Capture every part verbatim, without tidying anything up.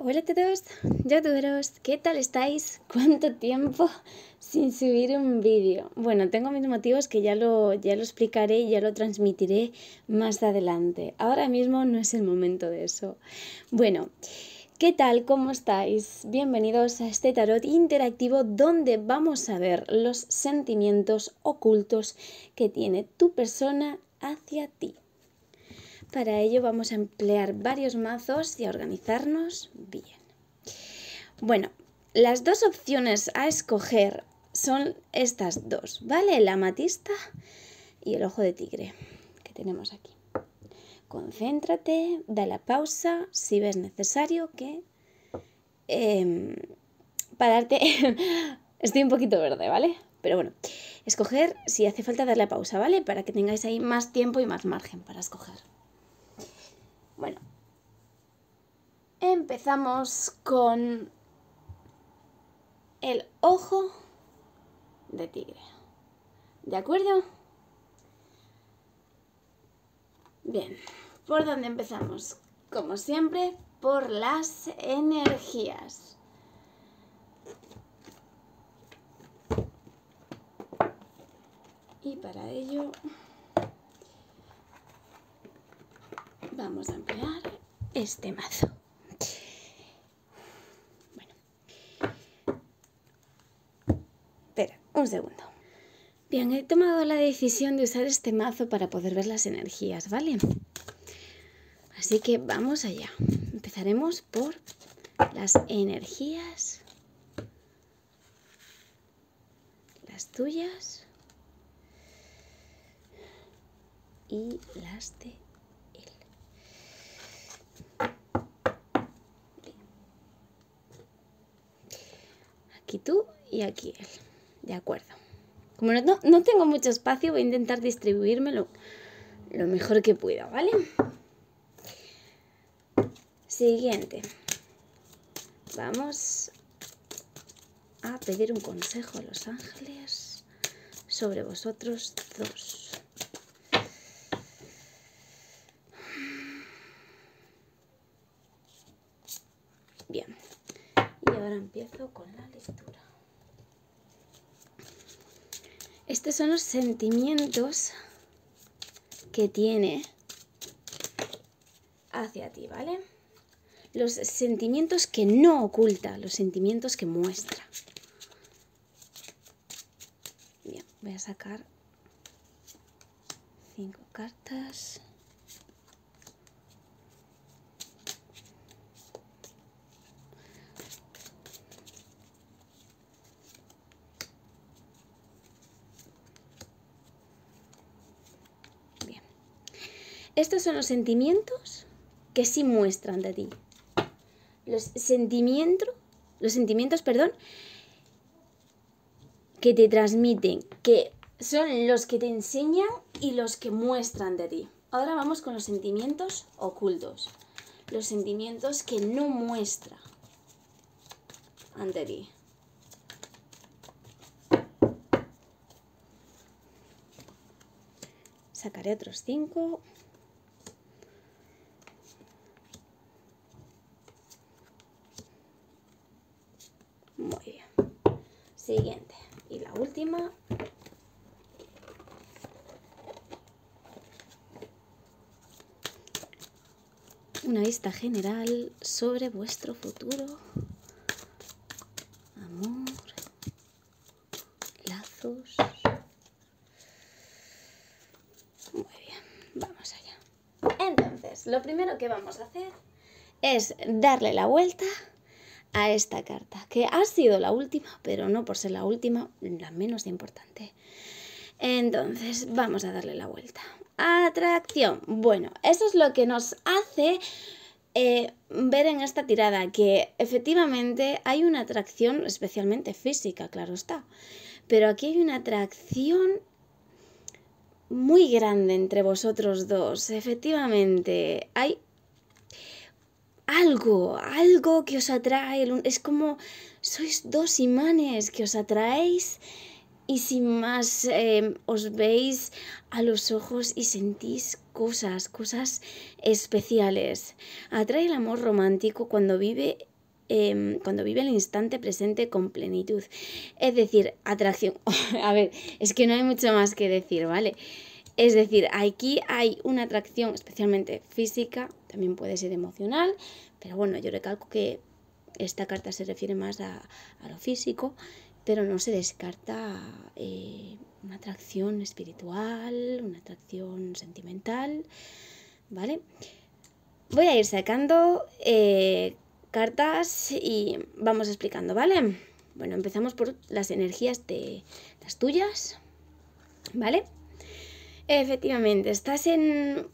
Hola a todos, yo a todos, ¿qué tal estáis? ¿Cuánto tiempo sin subir un vídeo? Bueno, tengo mis motivos que ya lo, ya lo explicaré y ya lo transmitiré más adelante. Ahora mismo no es el momento de eso. Bueno, ¿qué tal? ¿Cómo estáis? Bienvenidos a este tarot interactivo donde vamos a ver los sentimientos ocultos que tiene tu persona hacia ti. Para ello vamos a emplear varios mazos y a organizarnos bien. Bueno, las dos opciones a escoger son estas dos, ¿vale? La amatista y el ojo de tigre que tenemos aquí. Concéntrate, da la pausa si ves necesario que eh, pararte. Estoy un poquito verde, ¿vale? Pero bueno, escoger si hace falta dar la pausa, ¿vale? Para que tengáis ahí más tiempo y más margen para escoger. Bueno, empezamos con el ojo de tigre, ¿de acuerdo? Bien, ¿por dónde empezamos? Como siempre, por las energías. Y para ello vamos a emplear este mazo. Bueno. Espera, un segundo. Bien, he tomado la decisión de usar este mazo para poder ver las energías, ¿vale? Así que vamos allá. Empezaremos por las energías. Las tuyas. Y las de... Aquí tú y aquí él, de acuerdo. Como no, no tengo mucho espacio, voy a intentar distribuírmelo lo mejor que pueda, ¿vale? Siguiente. Vamos a pedir un consejo a los ángeles sobre vosotros dos. Bien. Ahora empiezo con la lectura. Estos son los sentimientos que tiene hacia ti, ¿vale? Los sentimientos que no oculta, los sentimientos que muestra. Bien, voy a sacar cinco cartas. Estos son los sentimientos que sí muestran de ti. Los sentimientos, los sentimientos, perdón, que te transmiten, que son los que te enseñan y los que muestran de ti. Ahora vamos con los sentimientos ocultos. Los sentimientos que no muestra ante ti. Sacaré otros cinco. Muy bien. Siguiente. Y la última. Una vista general sobre vuestro futuro. Amor. Lazos. Muy bien. Vamos allá. Entonces, lo primero que vamos a hacer es darle la vuelta a esta carta, que ha sido la última, pero no por ser la última, la menos importante. Entonces, vamos a darle la vuelta. Atracción. Bueno, eso es lo que nos hace eh, ver en esta tirada, que efectivamente hay una atracción, especialmente física, claro está, pero aquí hay una atracción muy grande entre vosotros dos. Efectivamente, hay Algo, algo que os atrae, es como sois dos imanes que os atraéis y sin más eh, os veis a los ojos y sentís cosas, cosas especiales. Atrae el amor romántico cuando vive, eh, cuando vive el instante presente con plenitud. Es decir, atracción. A ver, es que no hay mucho más que decir, ¿vale? Es decir, aquí hay una atracción especialmente física, también puede ser emocional, pero bueno, yo recalco que esta carta se refiere más a, a lo físico, pero no se descarta eh, una atracción espiritual, una atracción sentimental, ¿vale? Voy a ir sacando eh, cartas y vamos explicando, ¿vale? Bueno, empezamos por las energías de las tuyas, ¿vale? Efectivamente, estás en,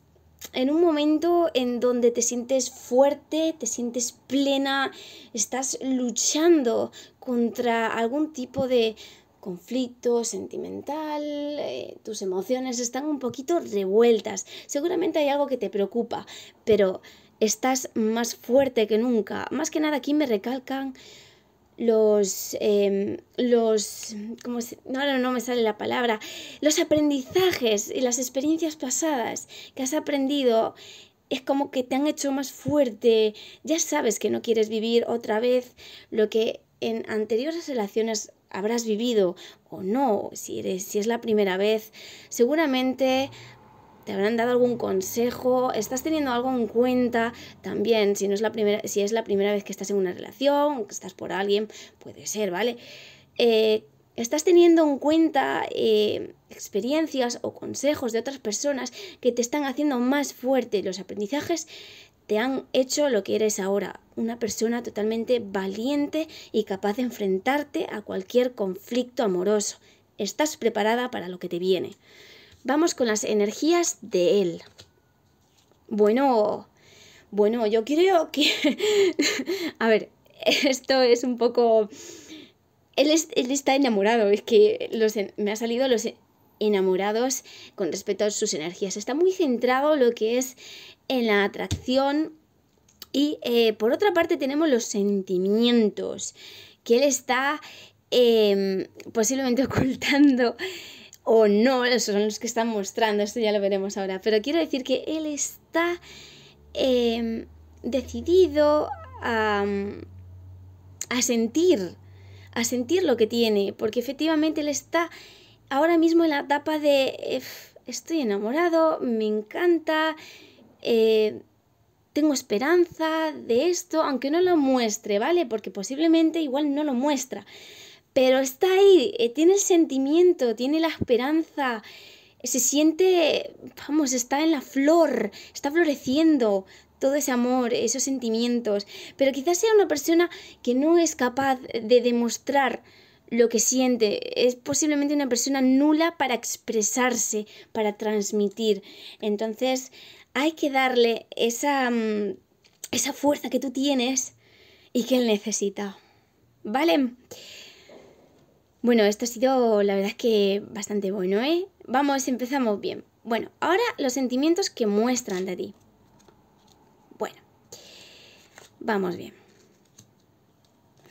en un momento en donde te sientes fuerte, te sientes plena, estás luchando contra algún tipo de conflicto sentimental, eh, tus emociones están un poquito revueltas, seguramente hay algo que te preocupa, pero estás más fuerte que nunca. Más que nada aquí me recalcan los, eh, los, ¿cómo se? No, no, no me sale la palabra, los aprendizajes y las experiencias pasadas que has aprendido, es como que te han hecho más fuerte, ya sabes que no quieres vivir otra vez lo que en anteriores relaciones habrás vivido o no, si, eres, si es la primera vez, seguramente te habrán dado algún consejo, estás teniendo algo en cuenta también, si no es la primera, si es la primera vez que estás en una relación, que estás por alguien, puede ser, ¿vale? Eh, estás teniendo en cuenta eh, experiencias o consejos de otras personas que te están haciendo más fuerte. Los aprendizajes te han hecho lo que eres ahora, una persona totalmente valiente y capaz de enfrentarte a cualquier conflicto amoroso. Estás preparada para lo que te viene. Vamos con las energías de él. Bueno, bueno, yo creo que... A ver, esto es un poco... Él, es, él está enamorado, es que los en... me ha salido los enamorados con respecto a sus energías. Está muy centrado lo que es en la atracción y eh, por otra parte tenemos los sentimientos que él está eh, posiblemente ocultando. O no, esos son los que están mostrando, esto ya lo veremos ahora. Pero quiero decir que él está eh, decidido a, a sentir, a sentir lo que tiene. Porque efectivamente él está ahora mismo en la etapa de eh, estoy enamorado, me encanta, eh, tengo esperanza de esto, aunque no lo muestre, ¿vale? Porque posiblemente igual no lo muestra. Pero está ahí, tiene el sentimiento, tiene la esperanza, se siente, vamos, está en la flor, está floreciendo todo ese amor, esos sentimientos. Pero quizás sea una persona que no es capaz de demostrar lo que siente. Es posiblemente una persona nula para expresarse, para transmitir. Entonces hay que darle esa, esa fuerza que tú tienes y que él necesita. ¿Vale? Bueno, esto ha sido, la verdad es que bastante bueno, ¿eh? Vamos, empezamos bien. Bueno, ahora los sentimientos que muestran de ti. Bueno, vamos bien.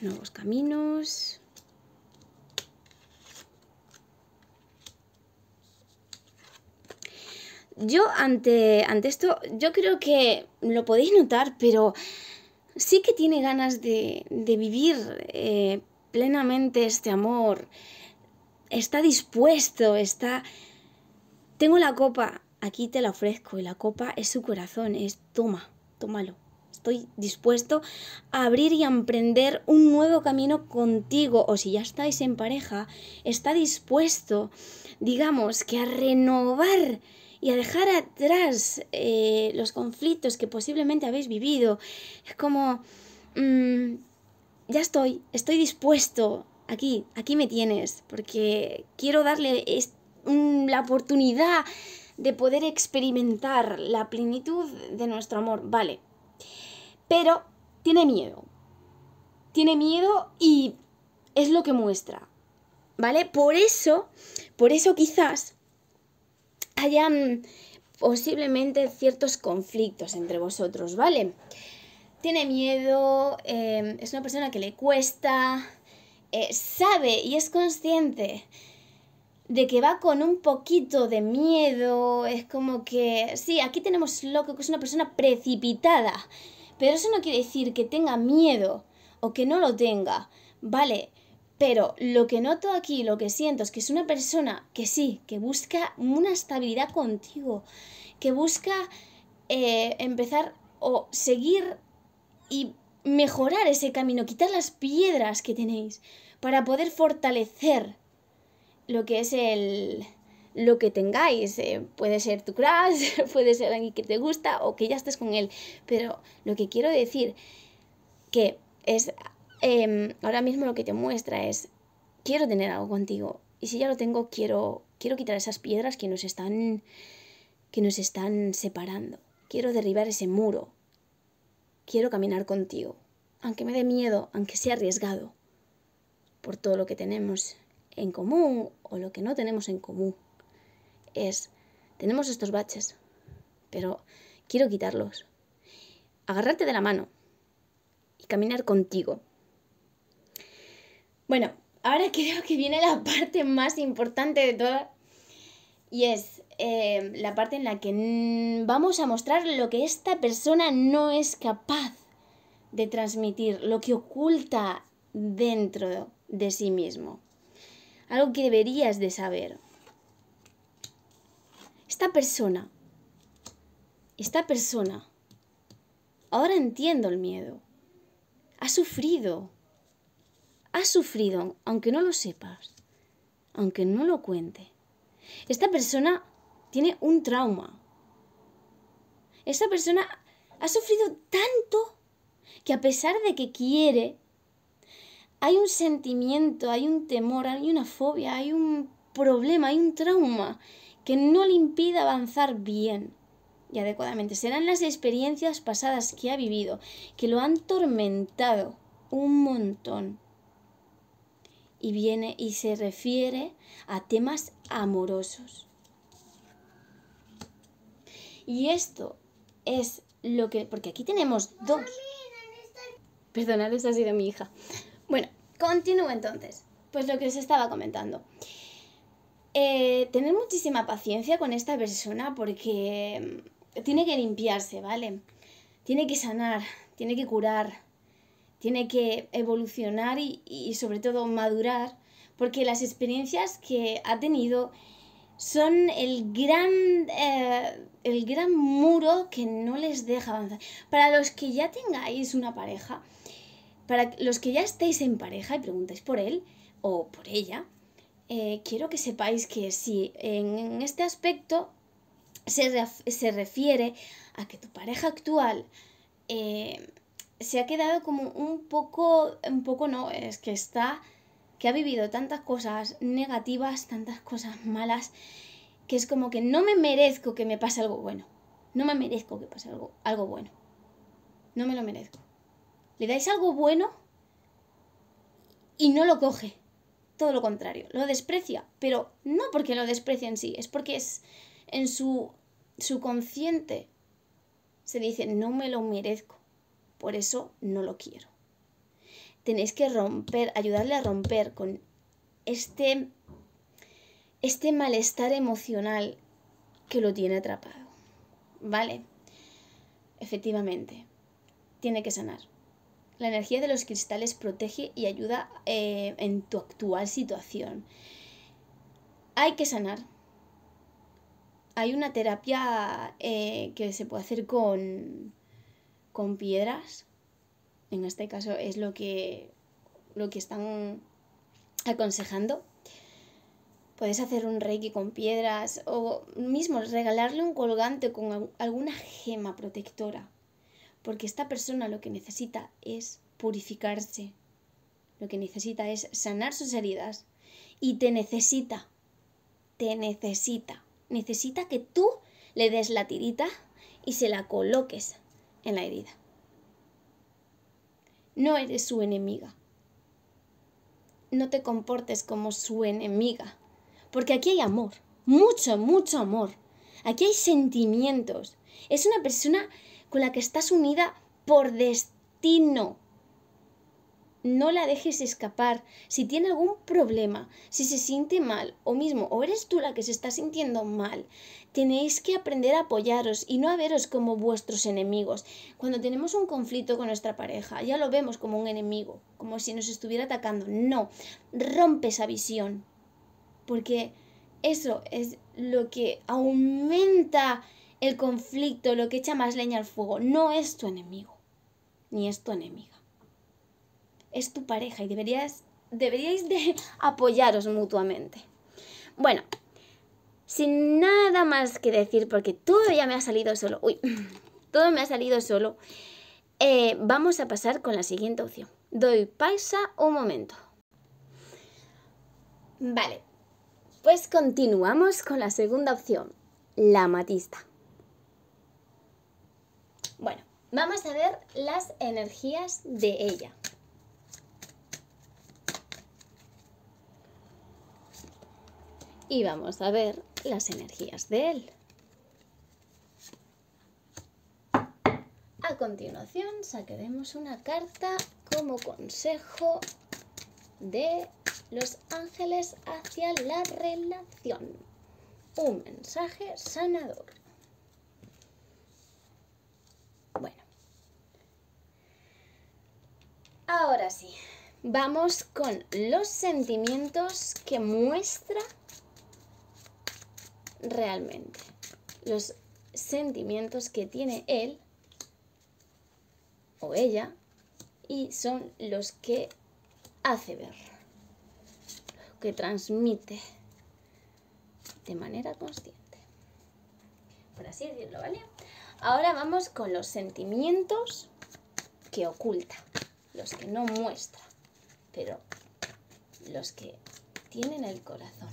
Nuevos caminos. Yo ante, ante esto, yo creo que lo podéis notar, pero sí que tiene ganas de, de vivir... Eh, plenamente este amor, está dispuesto, está... Tengo la copa, aquí te la ofrezco, y la copa es su corazón, es toma, tómalo. Estoy dispuesto a abrir y a emprender un nuevo camino contigo, o si ya estáis en pareja, está dispuesto, digamos, que a renovar y a dejar atrás eh, los conflictos que posiblemente habéis vivido. Es como... Mmm, ya estoy, estoy dispuesto, aquí, aquí me tienes, porque quiero darle la oportunidad de poder experimentar la plenitud de nuestro amor, vale. Pero tiene miedo, tiene miedo y es lo que muestra, ¿vale? Por eso, por eso quizás hayan posiblemente ciertos conflictos entre vosotros, ¿vale? Tiene miedo, eh, es una persona que le cuesta, eh, sabe y es consciente de que va con un poquito de miedo, es como que... Sí, aquí tenemos lo que es una persona precipitada, pero eso no quiere decir que tenga miedo o que no lo tenga, ¿vale? Pero lo que noto aquí, lo que siento es que es una persona que sí, que busca una estabilidad contigo, que busca eh, empezar o seguir y mejorar ese camino, quitar las piedras que tenéis para poder fortalecer lo que es el... lo que tengáis, eh, puede ser tu crush, puede ser alguien que te gusta o que ya estés con él, pero lo que quiero decir que es, eh, ahora mismo lo que te muestra es, quiero tener algo contigo, y si ya lo tengo, quiero, quiero quitar esas piedras que nos están, que nos están separando, quiero derribar ese muro, quiero caminar contigo, aunque me dé miedo, aunque sea arriesgado, por todo lo que tenemos en común o lo que no tenemos en común. Es, tenemos estos baches, pero quiero quitarlos, agarrarte de la mano y caminar contigo. Bueno, ahora creo que viene la parte más importante de toda, y es eh, la parte en la que vamos a mostrar lo que esta persona no es capaz de transmitir, lo que oculta dentro de sí mismo, algo que deberías de saber. Esta persona, esta persona, ahora entiendo el miedo, ha sufrido, ha sufrido, aunque no lo sepas, aunque no lo cuente. Esta persona tiene un trauma, esta persona ha sufrido tanto que a pesar de que quiere, hay un sentimiento, hay un temor, hay una fobia, hay un problema, hay un trauma que no le impide avanzar bien y adecuadamente. Serán las experiencias pasadas que ha vivido, que lo han tormentado un montón. Y viene y se refiere a temas amorosos. Y esto es lo que... Porque aquí tenemos dos... Perdonad, esta ha sido mi hija. Bueno, continúo entonces. Pues lo que os estaba comentando. Eh, tener muchísima paciencia con esta persona porque tiene que limpiarse, ¿vale? Tiene que sanar, tiene que curar, tiene que evolucionar y, y sobre todo madurar, porque las experiencias que ha tenido son el gran, eh, el gran muro que no les deja avanzar. Para los que ya tengáis una pareja, para los que ya estéis en pareja y preguntáis por él o por ella, eh, quiero que sepáis que sí, en, en este aspecto se, ref, se refiere a que tu pareja actual eh, se ha quedado como un poco, un poco no, es que está, que ha vivido tantas cosas negativas, tantas cosas malas, que es como que no me merezco que me pase algo bueno, no me merezco que pase algo, algo bueno, no me lo merezco. Le dais algo bueno y no lo coge, todo lo contrario, lo desprecia, pero no porque lo desprecie en sí, es porque es en su subconsciente se dice, no me lo merezco, por eso no lo quiero. Tenéis que romper, ayudarle a romper con este, este malestar emocional que lo tiene atrapado, ¿vale? Efectivamente, tiene que sanar. La energía de los cristales protege y ayuda eh, en tu actual situación. Hay que sanar. Hay una terapia eh, que se puede hacer con, con piedras. En este caso es lo que, lo que están aconsejando. Podéis hacer un reiki con piedras o mismo regalarle un colgante con alguna gema protectora. Porque esta persona lo que necesita es purificarse. Lo que necesita es sanar sus heridas. Y te necesita. Te necesita. Necesita que tú le des la tirita y se la coloques en la herida. No eres su enemiga. No te comportes como su enemiga. Porque aquí hay amor. Mucho, mucho amor. Aquí hay sentimientos. Es una persona... con la que estás unida por destino. no la dejes escapar. Si tiene algún problema, si se siente mal, o mismo, o eres tú la que se está sintiendo mal, tenéis que aprender a apoyaros y no a veros como vuestros enemigos. Cuando tenemos un conflicto con nuestra pareja, ya lo vemos como un enemigo, como si nos estuviera atacando. No, rompe esa visión, porque eso es lo que aumenta el conflicto, lo que echa más leña al fuego. No es tu enemigo, ni es tu enemiga. Es tu pareja y deberías, deberíais de apoyaros mutuamente. Bueno, sin nada más que decir, porque todo ya me ha salido solo. Uy, todo me ha salido solo. Eh, vamos a pasar con la siguiente opción. Doy pausa un momento. Vale, pues continuamos con la segunda opción, la amatista. Bueno, vamos a ver las energías de ella. Y vamos a ver las energías de él. A continuación sacaremos una carta como consejo de los ángeles hacia la relación. Un mensaje sanador. Bueno. Ahora sí, vamos con los sentimientos que muestra realmente. Los sentimientos que tiene él o ella y son los que hace ver, lo que transmite de manera consciente, por así decirlo, ¿vale? Ahora vamos con los sentimientos que oculta, los que no muestra, pero los que tiene en el corazón.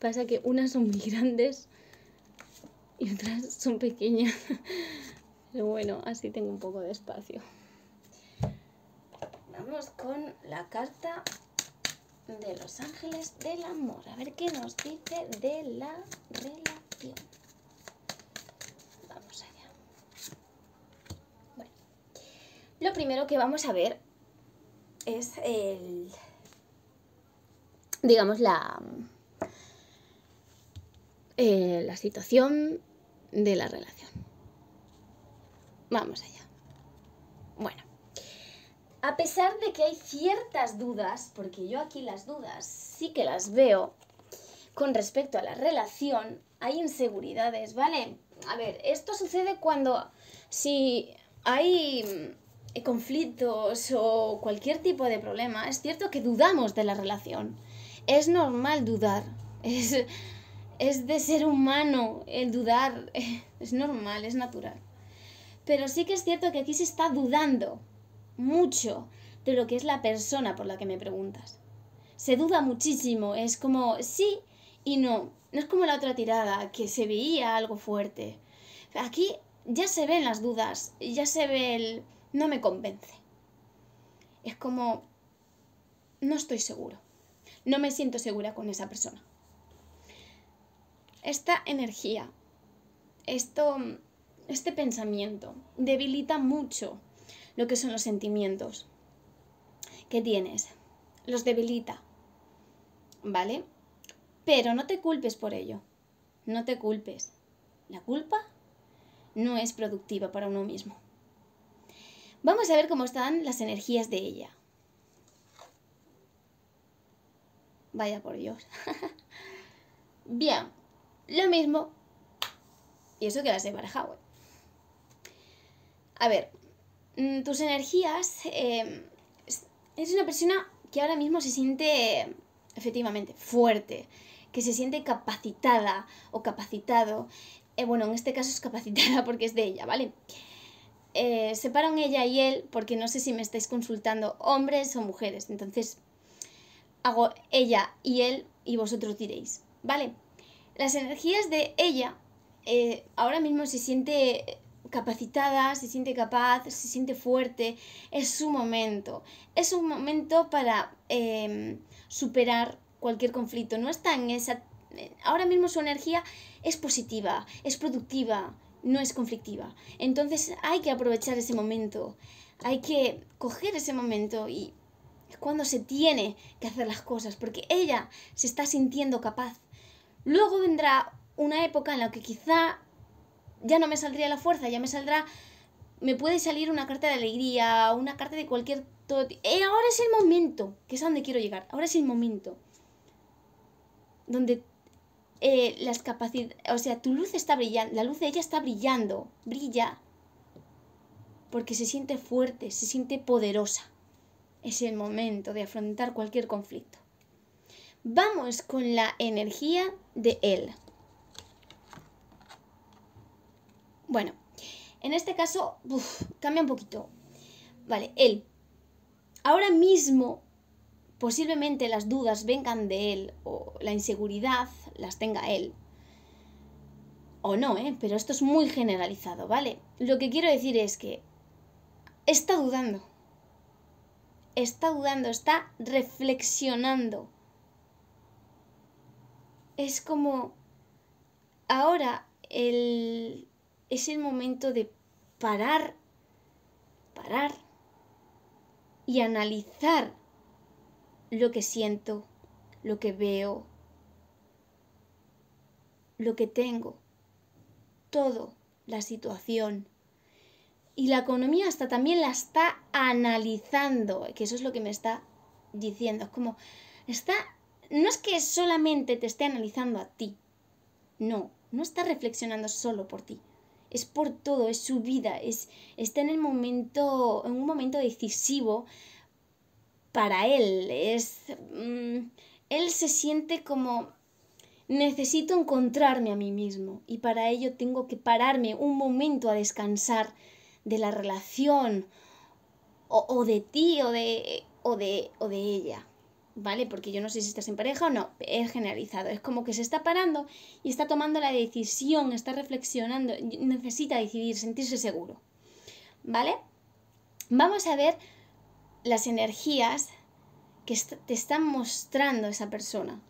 Pasa que unas son muy grandes y otras son pequeñas, pero bueno, así tengo un poco de espacio. Vamos con la carta de los ángeles del amor, a ver qué nos dice de la relación. Vamos allá. Bueno, lo primero que vamos a ver es el, digamos, la... Eh, la situación de la relación. Vamos allá. Bueno, a pesar de que hay ciertas dudas, porque yo aquí las dudas sí que las veo con respecto a la relación, hay inseguridades, ¿vale? A ver, esto sucede cuando si hay conflictos o cualquier tipo de problema, es cierto que dudamos de la relación. Es normal dudar, es... Es de ser humano el dudar, es normal, es natural. Pero sí que es cierto que aquí se está dudando mucho de lo que es la persona por la que me preguntas. Se duda muchísimo, es como sí y no. No es como la otra tirada, que se veía algo fuerte. Aquí ya se ven las dudas, ya se ve el no me convence. Es como no estoy seguro, no me siento segura con esa persona. Esta energía, esto, este pensamiento debilita mucho lo que son los sentimientos que tienes. Los debilita, ¿vale? Pero no te culpes por ello, no te culpes. La culpa no es productiva para uno mismo. Vamos a ver cómo están las energías de ella. Vaya por Dios. Bien. Lo mismo, y eso que las he barajado. A ver, tus energías, eh, es una persona que ahora mismo se siente efectivamente fuerte, que se siente capacitada o capacitado, eh, bueno, en este caso es capacitada porque es de ella, ¿vale? Eh, separan ella y él porque no sé si me estáis consultando hombres o mujeres, entonces hago ella y él y vosotros diréis, ¿vale? Las energías de ella eh, ahora mismo se siente capacitada, se siente capaz, se siente fuerte, es su momento. Es un momento para eh, superar cualquier conflicto. No está en esa... Ahora mismo su energía es positiva, es productiva, no es conflictiva. Entonces hay que aprovechar ese momento, hay que coger ese momento y es cuando se tiene que hacer las cosas, porque ella se está sintiendo capaz. Luego vendrá una época en la que quizá ya no me saldría la fuerza, ya me saldrá, me puede salir una carta de alegría, una carta de cualquier todo. Eh, ahora es el momento, que es a donde quiero llegar, ahora es el momento donde eh, las capacidades, o sea, tu luz está brillando, la luz de ella está brillando, brilla, porque se siente fuerte, se siente poderosa. Es el momento de afrontar cualquier conflicto. Vamos con la energía de él. Bueno, en este caso, uf, cambia un poquito. Vale, él. Ahora mismo, posiblemente las dudas vengan de él, o la inseguridad las tenga él. O no, ¿eh? Pero esto es muy generalizado, ¿vale? Lo que quiero decir es que está dudando. Está dudando, está reflexionando. Es como... Ahora el... es el momento de parar, parar y analizar lo que siento, lo que veo, lo que tengo, todo, la situación. Y la economía hasta también la está analizando, que eso es lo que me está diciendo. Es como, está, no es que solamente te esté analizando a ti, no, no está reflexionando solo por ti. Es por todo, es su vida, es, está en el momento, en un momento decisivo para él. Es, mmm, él se siente como, necesito encontrarme a mí mismo y para ello tengo que pararme un momento a descansar de la relación o, o de ti o de, o, de, o de ella, ¿vale? Porque yo no sé si estás en pareja o no, es generalizado, es como que se está parando y está tomando la decisión, está reflexionando, necesita decidir, sentirse seguro, ¿vale? Vamos a ver las energías que te están mostrando esa persona,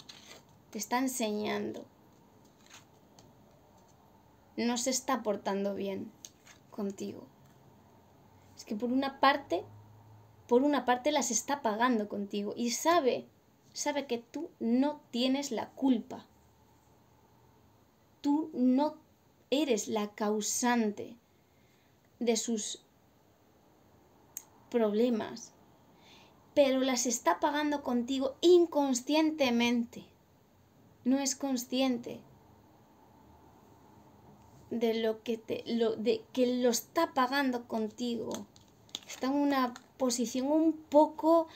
te está enseñando. No se está portando bien contigo. Es que por una parte... Por una parte las está pagando contigo y sabe, sabe que tú no tienes la culpa. Tú no eres la causante de sus problemas, pero las está pagando contigo inconscientemente. No es consciente de lo que te, lo, de que lo está pagando contigo. Está en una posición un poco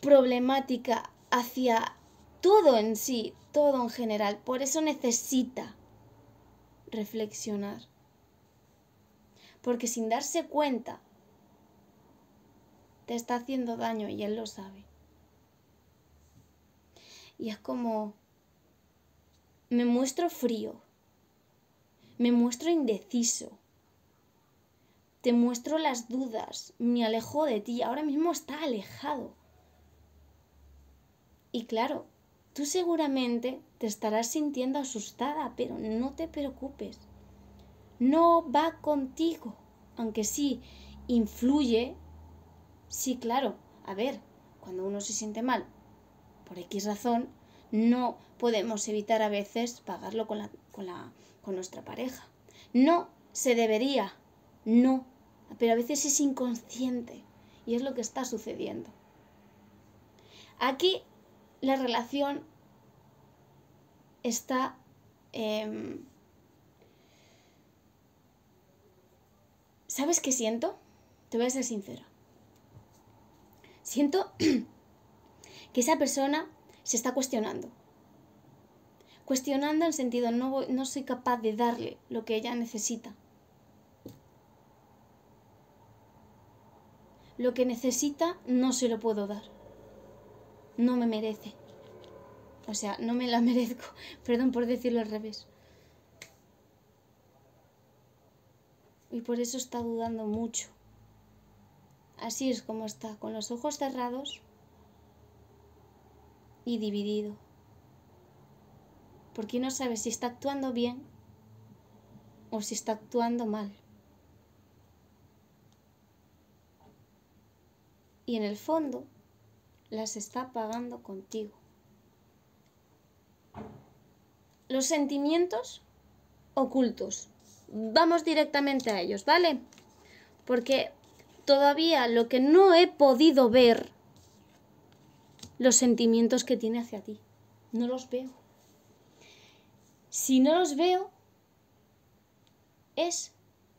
problemática hacia todo en sí, todo en general. Por eso necesita reflexionar. Porque sin darse cuenta, te está haciendo daño y él lo sabe. Y es como, me muestro frío, me muestro indeciso. Te muestro las dudas, me alejo de ti, ahora mismo está alejado. Y claro, tú seguramente te estarás sintiendo asustada, pero no te preocupes. No va contigo, aunque sí influye. Sí, claro, a ver, cuando uno se siente mal, por X razón, no podemos evitar a veces pagarlo con, la, con, la, con nuestra pareja. No se debería, no. Pero a veces es inconsciente y es lo que está sucediendo. Aquí la relación está eh, ¿sabes qué siento? Te voy a ser sincera. Siento que esa persona se está cuestionando. Cuestionando en sentido, no, voy, no soy capaz de darle lo que ella necesita. Lo que necesita no se lo puedo dar. No me merece. O sea, no me la merezco. Perdón por decirlo al revés. y por eso está dudando mucho. Así es como está, con los ojos cerrados y dividido. Porque no sabe si está actuando bien o si está actuando mal. Y en el fondo las está pagando contigo. Los sentimientos ocultos. Vamos directamente a ellos, ¿vale? Porque todavía lo que no he podido ver, los sentimientos que tiene hacia ti. No los veo. Si no los veo, es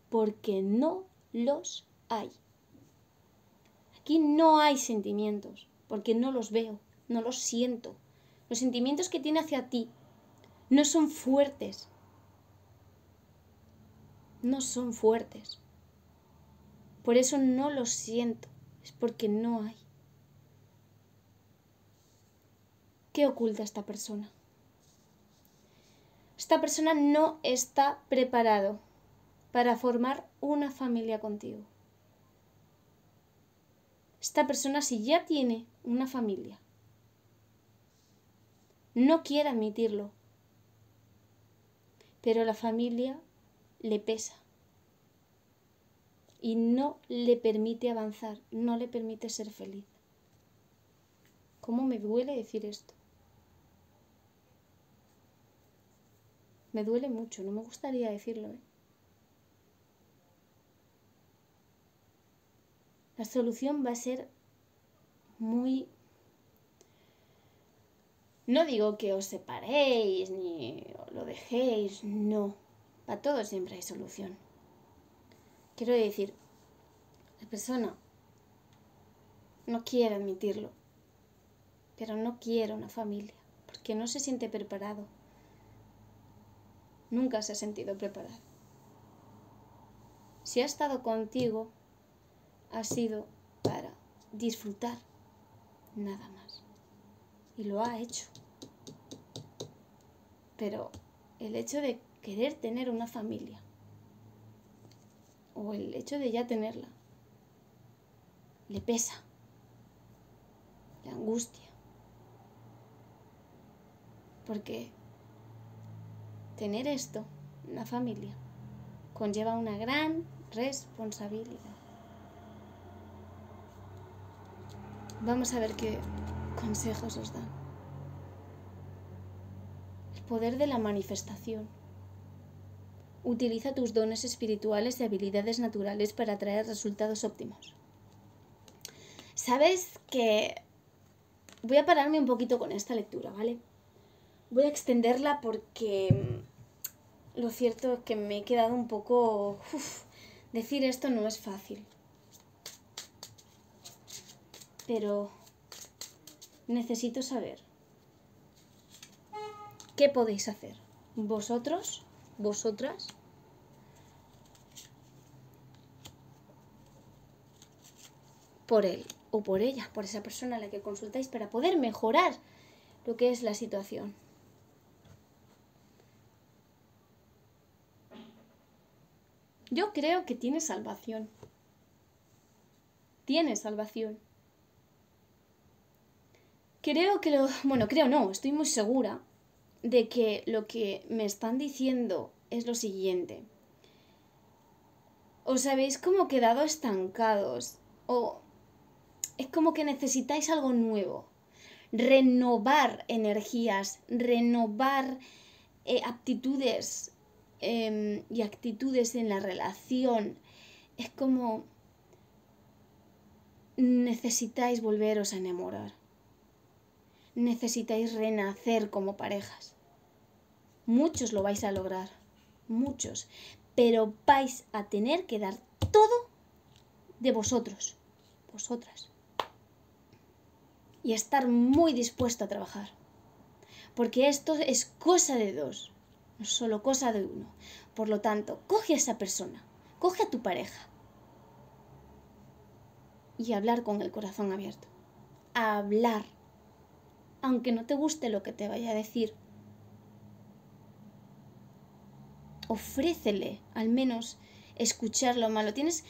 porque no los hay. Aquí no hay sentimientos, porque no los veo, no los siento. Los sentimientos que tiene hacia ti no son fuertes. No son fuertes. Por eso no los siento, es porque no hay. ¿Qué oculta esta persona? Esta persona no está preparado para formar una familia contigo. Esta persona, si ya tiene una familia, no quiere admitirlo, pero la familia le pesa y no le permite avanzar, no le permite ser feliz. ¿Cómo me duele decir esto? Me duele mucho, no me gustaría decirlo, ¿eh? La solución va a ser muy... No digo que os separéis ni lo dejéis, no. Para todo siempre hay solución. Quiero decir, la persona no quiere admitirlo, pero no quiere una familia, porque no se siente preparado. Nunca se ha sentido preparado. Si ha estado contigo, ha sido para disfrutar, nada más. Y lo ha hecho. Pero el hecho de querer tener una familia, o el hecho de ya tenerla, le pesa, le angustia. Porque tener esto, una familia, conlleva una gran responsabilidad. Vamos a ver qué consejos os dan. El poder de la manifestación. Utiliza tus dones espirituales y habilidades naturales para atraer resultados óptimos. ¿Sabes qué? Voy a pararme un poquito con esta lectura, ¿vale? Voy a extenderla porque lo cierto es que me he quedado un poco... Uf, decir esto no es fácil. Pero necesito saber qué podéis hacer. Vosotros, vosotras, por él o por ella, por esa persona a la que consultáis para poder mejorar lo que es la situación. Yo creo que tiene salvación. Tiene salvación. Creo que lo... Bueno, creo no, estoy muy segura de que lo que me están diciendo es lo siguiente. Os habéis como quedado estancados o es como que necesitáis algo nuevo. Renovar energías, renovar eh, aptitudes eh, y actitudes en la relación. Es como necesitáis volveros a enamorar. Necesitáis renacer como parejas. Muchos lo vais a lograr, muchos, pero vais a tener que dar todo de vosotros, vosotras, y estar muy dispuesto a trabajar, porque esto es cosa de dos, no solo cosa de uno. Por lo tanto, coge a esa persona, coge a tu pareja y hablar con el corazón abierto, a hablar. Aunque no te guste lo que te vaya a decir, ofrécele al menos escuchar lo malo. Tienes,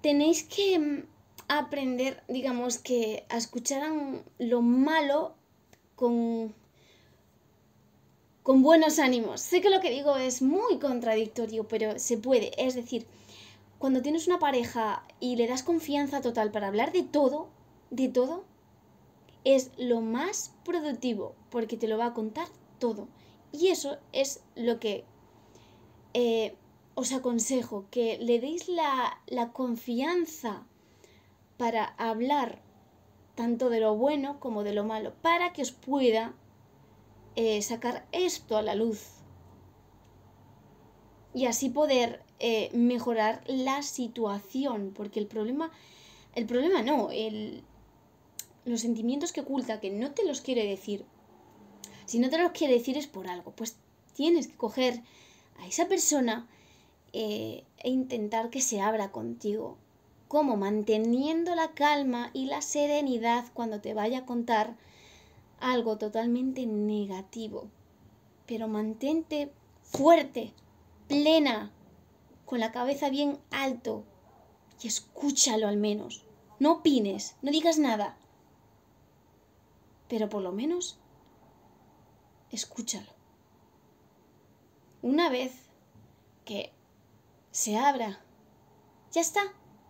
tenéis que aprender, digamos, que a escuchar lo malo con, con buenos ánimos. Sé que lo que digo es muy contradictorio, pero se puede. Es decir, cuando tienes una pareja y le das confianza total para hablar de todo, de todo, es lo más productivo, porque te lo va a contar todo. Y eso es lo que eh, os aconsejo, que le deis la, la confianza para hablar tanto de lo bueno como de lo malo, para que os pueda eh, sacar esto a la luz y así poder eh, mejorar la situación, porque el problema, el problema no, el, los sentimientos que oculta, que no te los quiere decir, si no te los quiere decir es por algo, pues tienes que coger a esa persona eh, e intentar que se abra contigo. ¿Cómo? Manteniendo la calma y la serenidad cuando te vaya a contar algo totalmente negativo. Pero mantente fuerte, plena, con la cabeza bien alto y escúchalo al menos. No opines, no digas nada, pero por lo menos escúchalo. Una vez que se abra, ya está.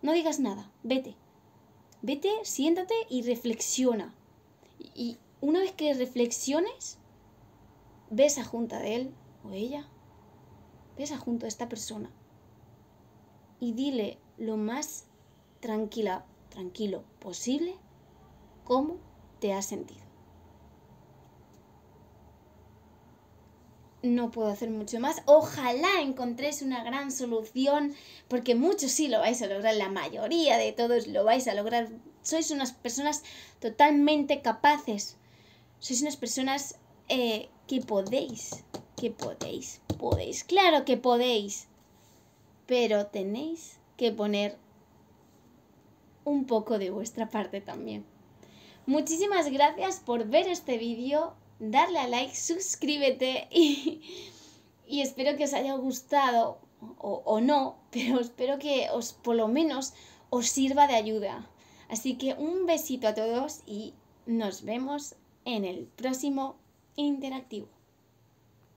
No digas nada, vete. Vete, siéntate y reflexiona. Y una vez que reflexiones, besa junto a él o ella, besa junto a esta persona y dile lo más tranquila, tranquilo posible cómo te has sentido. No puedo hacer mucho más. Ojalá encontréis una gran solución, porque muchos sí lo vais a lograr, la mayoría de todos lo vais a lograr. Sois unas personas totalmente capaces. Sois unas personas eh, que podéis, que podéis, podéis. Claro que podéis, pero tenéis que poner un poco de vuestra parte también. Muchísimas gracias por ver este vídeo. Darle a like, suscríbete y, y espero que os haya gustado o, o no, pero espero que os por lo menos os sirva de ayuda. Así que un besito a todos y nos vemos en el próximo interactivo.